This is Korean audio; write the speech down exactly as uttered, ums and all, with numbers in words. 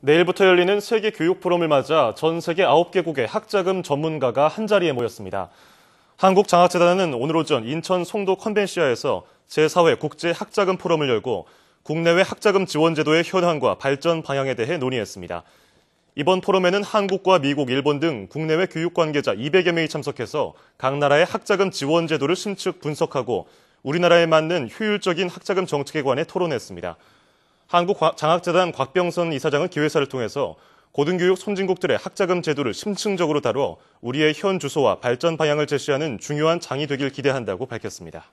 내일부터 열리는 세계 교육 포럼을 맞아 전 세계 아홉 개국의 학자금 전문가가 한자리에 모였습니다. 한국장학재단은 오늘 오전 인천 송도 컨벤시아에서 제사 회 국제 학자금 포럼을 열고 국내외 학자금 지원 제도의 현황과 발전 방향에 대해 논의했습니다. 이번 포럼에는 한국과 미국, 일본 등 국내외 교육 관계자 이백여 명이 참석해서 각 나라의 학자금 지원 제도를 심층 분석하고 우리나라에 맞는 효율적인 학자금 정책에 관해 토론했습니다. 한국장학재단 곽병선 이사장은 기획사를 통해서 고등교육 선진국들의 학자금 제도를 심층적으로 다뤄 우리의 현 주소와 발전 방향을 제시하는 중요한 장이 되길 기대한다고 밝혔습니다.